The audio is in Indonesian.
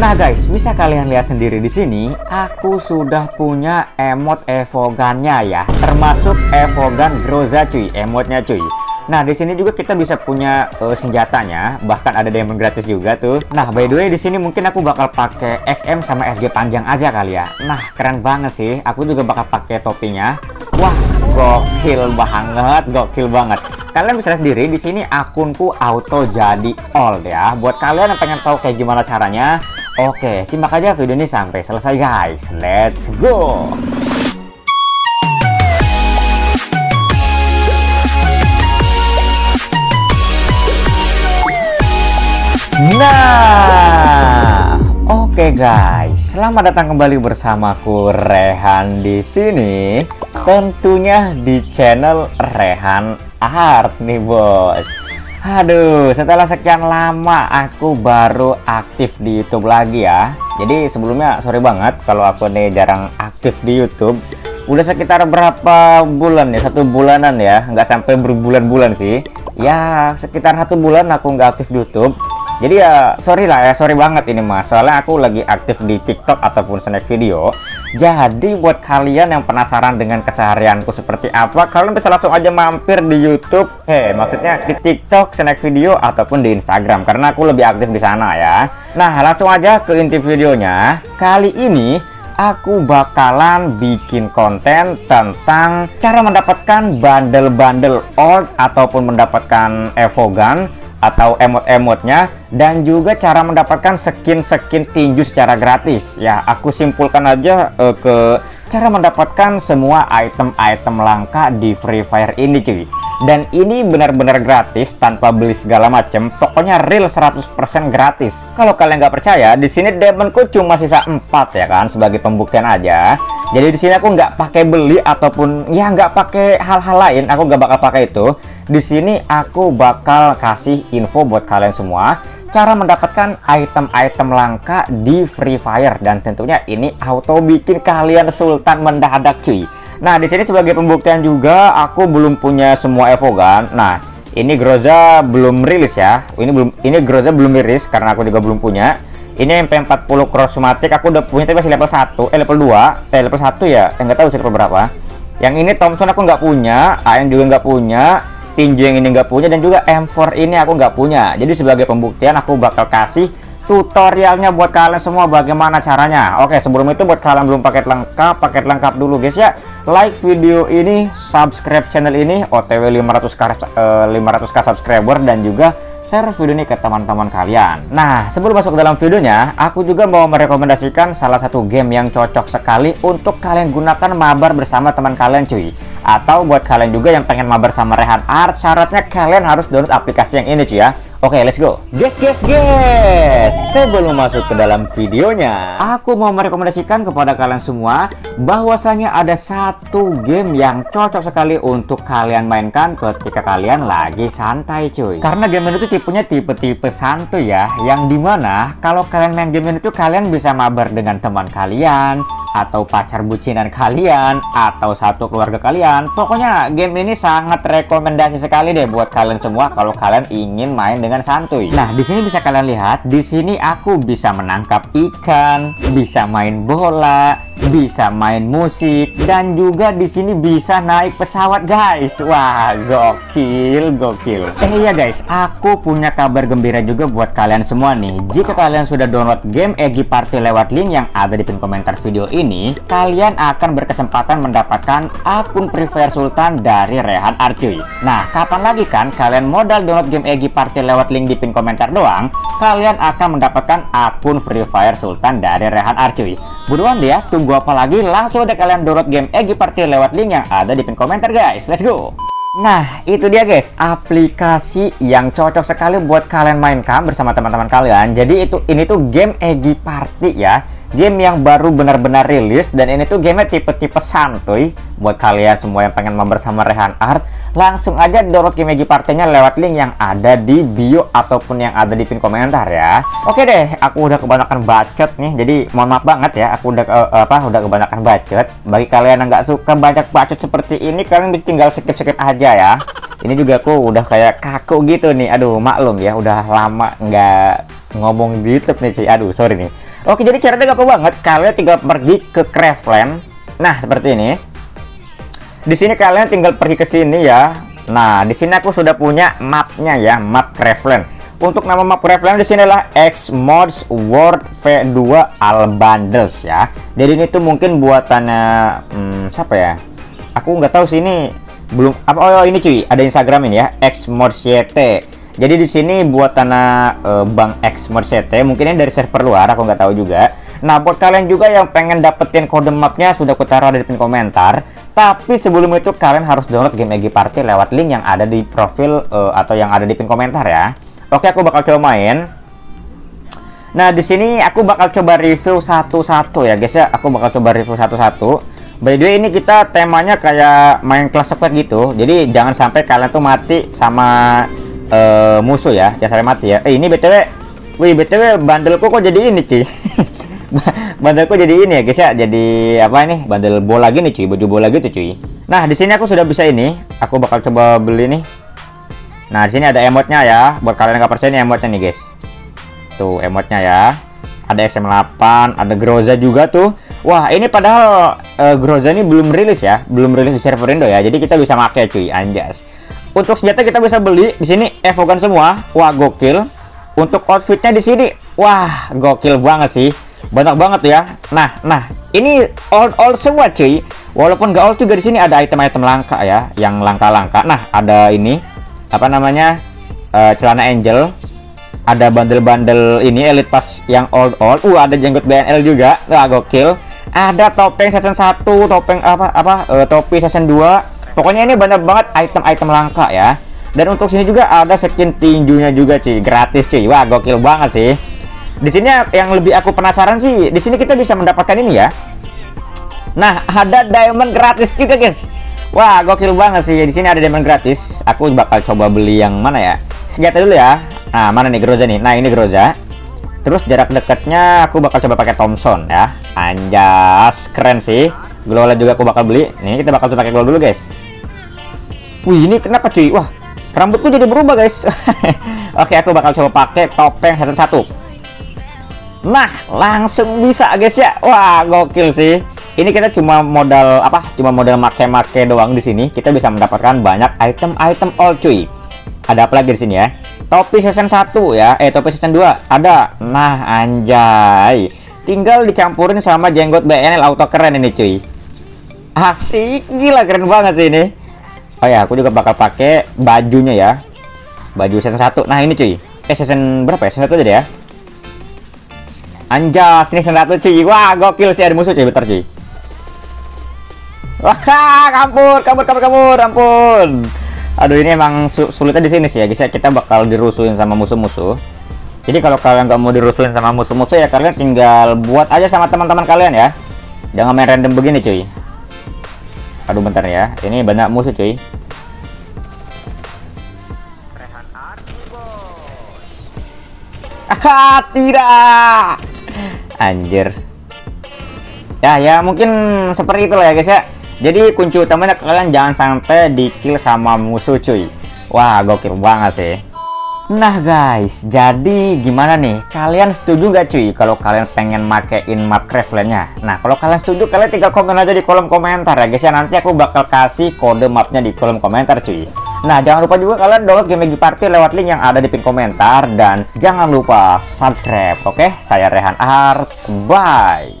Nah guys, bisa kalian lihat sendiri di sini, aku sudah punya emot Evo Gun-nya ya, termasuk Evo Gun Groza cuy, emotnya cuy. Nah di sini juga kita bisa punya senjatanya, bahkan ada diamond gratis juga tuh. Nah by the way di sini mungkin aku bakal pakai XM sama SG panjang aja kali ya. Nah keren banget sih, aku juga bakal pakai topinya. Wah gokil banget, gokil banget. Kalian bisa lihat sendiri di sini akunku auto jadi all ya. Buat kalian yang pengen tahu kayak gimana caranya, oke simak aja video ini sampai selesai guys. Let's go. Nah, oke guys, selamat datang kembali bersamaku Raihan di sini, tentunya di channel Raihan Art nih bos. Aduh, setelah sekian lama aku baru aktif di YouTube lagi ya. Jadi sebelumnya sorry banget kalau aku nih jarang aktif di YouTube. Udah sekitar berapa bulan ya, 1 bulanan ya, nggak sampai berbulan-bulan sih. Ya sekitar 1 bulan aku nggak aktif di YouTube. Jadi ya sorry lah ya, sorry banget ini mas, soalnya aku lagi aktif di TikTok ataupun Snack Video. Jadi buat kalian yang penasaran dengan keseharianku seperti apa, kalian bisa langsung aja mampir di YouTube. Maksudnya di TikTok, Snack Video ataupun di Instagram, karena aku lebih aktif di sana ya. Nah langsung aja ke inti videonya. Kali ini aku bakalan bikin konten tentang cara mendapatkan bandel-bandel old ataupun mendapatkan Evo Gun atau emot-emotnya, dan juga cara mendapatkan skin-skin tinju secara gratis ya. Aku simpulkan aja ke cara mendapatkan semua item-item langka di Free Fire ini cuy, dan ini benar-benar gratis tanpa beli segala macem, pokoknya real 100% gratis. Kalau kalian nggak percaya, di sini diamondku cuma sisa 4 ya kan, sebagai pembuktian aja. Jadi di sini aku nggak pakai beli ataupun ya nggak pakai hal-hal lain, aku nggak bakal pakai itu. Di sini aku bakal kasih info buat kalian semua cara mendapatkan item-item langka di Free Fire, dan tentunya ini auto bikin kalian sultan mendadak cuy. Nah di sini sebagai pembuktian juga aku belum punya semua Evo Gun. Nah ini Groza belum rilis ya, ini Groza belum rilis karena aku juga belum punya. Ini MP40 Chromatic aku udah punya tapi masih level 1, level 2 ya, enggak tahu sih level berapa. Yang ini Thomson aku nggak punya, AM juga nggak punya, tinju yang ini nggak punya, dan juga M4 ini aku nggak punya. Jadi sebagai pembuktian aku bakal kasih tutorialnya buat kalian semua bagaimana caranya. Oke sebelum itu buat kalian belum paket lengkap dulu guys ya, like video ini, subscribe channel ini, OTW 500k subscriber, dan juga share video ini ke teman-teman kalian. Nah sebelum masuk ke dalam videonya, aku juga mau merekomendasikan salah satu game yang cocok sekali untuk kalian gunakan mabar bersama teman kalian cuy. Atau buat kalian juga yang pengen mabar sama Raihan Art, syaratnya kalian harus download aplikasi yang ini cuy ya. Oke let's go. Guys, sebelum masuk ke dalam videonya, aku mau merekomendasikan kepada kalian semua bahwasanya ada satu game yang cocok sekali untuk kalian mainkan ketika kalian lagi santai cuy. Karena game ini tuh tipenya tipe-tipe santuy ya, yang dimana kalau kalian main game ini tuh kalian bisa mabar dengan teman kalian, atau pacar bucinan kalian, atau satu keluarga kalian. Pokoknya game ini sangat rekomendasi sekali deh buat kalian semua kalau kalian ingin main dengan santuy. Nah di sini bisa kalian lihat, di sini aku bisa menangkap ikan, bisa main bola, bisa main musik, dan juga di sini bisa naik pesawat guys. Wah gokil gokil. Iya guys, aku punya kabar gembira juga buat kalian semua nih. Jika kalian sudah download game Eggy Party lewat link yang ada di pin komentar video ini, kalian akan berkesempatan mendapatkan akun Free Fire Sultan dari Raihan Art. Nah, kapan lagi kan kalian modal download game Eggy Party lewat link di pin komentar doang, kalian akan mendapatkan akun Free Fire Sultan dari Raihan Art. Buruan deh ya, tunggu apa lagi? Langsung aja kalian download game Eggy Party lewat link yang ada di pin komentar guys. Let's go. Nah itu dia guys, aplikasi yang cocok sekali buat kalian mainkan bersama teman-teman kalian. Jadi ini tuh game Eggy Party ya, game yang baru benar-benar rilis, dan ini tuh game tipe-tipe santuy. Buat kalian semua yang pengen mabar sama Raihan Art, langsung aja download game Eggy Party-nya lewat link yang ada di bio ataupun yang ada di pin komentar ya. Oke deh, aku udah kebanyakan bacot nih, jadi mohon maaf banget ya, aku udah kebanyakan bacot. Bagi kalian yang nggak suka banyak bacot seperti ini, kalian bisa tinggal skip-skip aja ya. Ini juga aku udah kayak kaku gitu nih, aduh maklum ya, udah lama nggak ngomong di YouTube nih sih, aduh sorry nih. Oke, jadi caranya gampang banget. Kalian tinggal pergi ke Cleveland. Nah, seperti ini. Di sini kalian tinggal pergi ke sini ya. Nah, di sini aku sudah punya mapnya ya, map Cleveland. Untuk nama map Cleveland di sini adalah Xmods World v2 All Bundles ya. Jadi ini tuh mungkin buatannya siapa ya? Aku nggak tahu sih ini belum apa. Oh ini cuy, ada Instagram ini ya, XmodsYT. Jadi di sini buat tanah Bang XmodsYT, mungkin ini dari server luar, aku nggak tahu juga. Nah, buat kalian juga yang pengen dapetin kode mapnya sudah aku taruh di pin komentar. Tapi sebelum itu kalian harus download game Eggy Party lewat link yang ada di profil atau yang ada di pin komentar ya. Oke, aku bakal coba main. Nah, di sini aku bakal coba review satu-satu ya guys ya. Aku bakal coba review satu-satu. By the way, ini kita temanya kayak main Clash Squad gitu. Jadi jangan sampai kalian tuh mati sama musuh ya, jangan sampai mati ya. Ini BTW, wih BTW bandelku kok jadi ini cuy. Bandelku jadi ini ya guys ya. Jadi apa ini? Bandel bola gini cuy, baju bola gitu cuy. Nah, di sini aku sudah bisa ini. Aku bakal coba beli nih. Nah, di sini ada emotnya ya. Buat kalian yang gak percaya nih emotnya nih guys. Tuh emotnya ya. Ada SM8, ada Groza juga tuh. Wah, ini padahal Groza ini belum rilis ya, belum rilis di server Indo ya. Jadi kita bisa pakai cuy, anjas. Untuk senjata kita bisa beli di sini Evo Gun semua. Wah, gokil. Untuk outfitnya di sini, wah, gokil banget sih. Banyak banget ya. Nah, ini all semua cuy. Walaupun gak all juga di sini ada item-item langka ya, yang langka-langka. Nah, ada ini apa namanya? Celana Angel. Ada bandel-bandel ini Elite Pass yang old. Ada jenggot BNL juga. Wah, gokil. Ada topeng season 1, topeng topi season 2. Pokoknya ini banyak banget item-item langka ya. Dan untuk sini juga ada skin tinjunya juga cuy, gratis cuy. Wah, gokil banget sih. Di sini yang lebih aku penasaran sih, di sini kita bisa mendapatkan ini ya. Nah, ada diamond gratis juga, guys. Wah, gokil banget sih. Di sini ada diamond gratis. Aku bakal coba beli yang mana ya? Senjata dulu ya. Nah, mana nih Groza nih? Nah, ini Groza. Terus jarak dekatnya aku bakal coba pakai Thomson ya. Anjas, keren sih. Gloo Wall juga aku bakal beli. Nih, kita bakal coba pakai Gloo Wall dulu, guys. Wih, ini kenapa cuy? Wah, rambutku jadi berubah, guys. Oke, aku bakal coba pakai topeng season 1. Nah, langsung bisa, guys ya. Wah, gokil sih. Ini kita cuma modal apa? Cuma modal make-make doang di sini. Kita bisa mendapatkan banyak item-item all cuy. Ada apa lagi di sini ya? Topi season 1 ya, topi season 2 ada. Nah, anjay. Tinggal dicampurin sama jenggot BNL auto, keren ini cuy. Asik, gila keren banget sih ini. Oh ya, aku juga bakal pakai bajunya ya. Baju season 1. Nah, ini cuy. Season berapa ya? Season 1 aja ya. Anjas, ini season 1 cuy. Wah, gokil sih, ada musuh cuy, bentar cuy. Wah, kabur, ampun. Aduh, ini emang sulitnya di sini sih ya guys ya, kita bakal dirusuhin sama musuh-musuh. Jadi kalau kalian nggak mau dirusuhin sama musuh-musuh ya, kalian tinggal buat aja sama teman-teman kalian ya. Jangan main random begini cuy. Aduh, bentar ya, ini banyak musuh cuy. Tidak. Anjir. Ya mungkin seperti itulah ya guys ya. Jadi kunci utamanya kalian jangan sampai di kill sama musuh cuy. Wah, gokil banget sih. Nah guys, jadi gimana nih? Kalian setuju gak cuy kalau kalian pengen makein map Craftland-nya? Nah, kalau kalian setuju kalian tinggal komen aja di kolom komentar ya guys ya. Nanti aku bakal kasih kode mapnya di kolom komentar cuy. Nah, jangan lupa juga kalian download game Eggy Party lewat link yang ada di pin komentar. Dan jangan lupa subscribe. Oke, saya Raihan Art. Bye.